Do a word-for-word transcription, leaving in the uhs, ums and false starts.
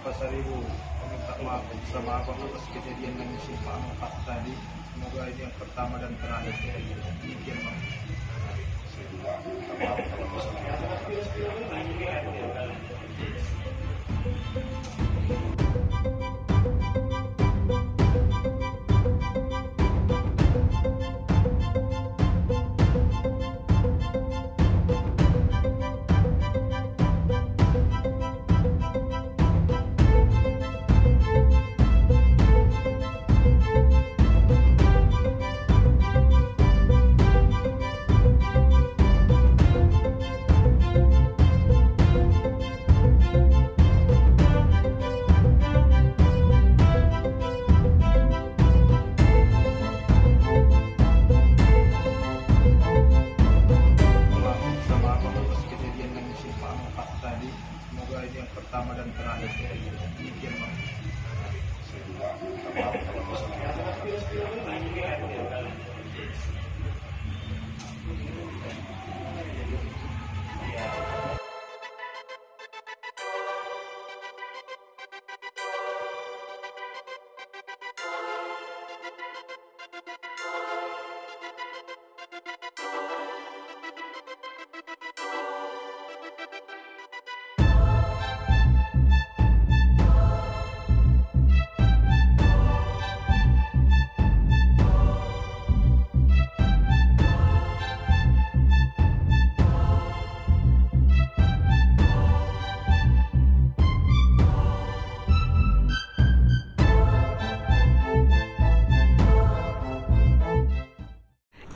Pasaribu meminta maaf bersama abang atas kejadian yang menimpa Pak tadi. Semoga ini yang pertama dan terakhir dari demikian Bang. Semoga ini yang pertama dan terakhir dari demikian Bang.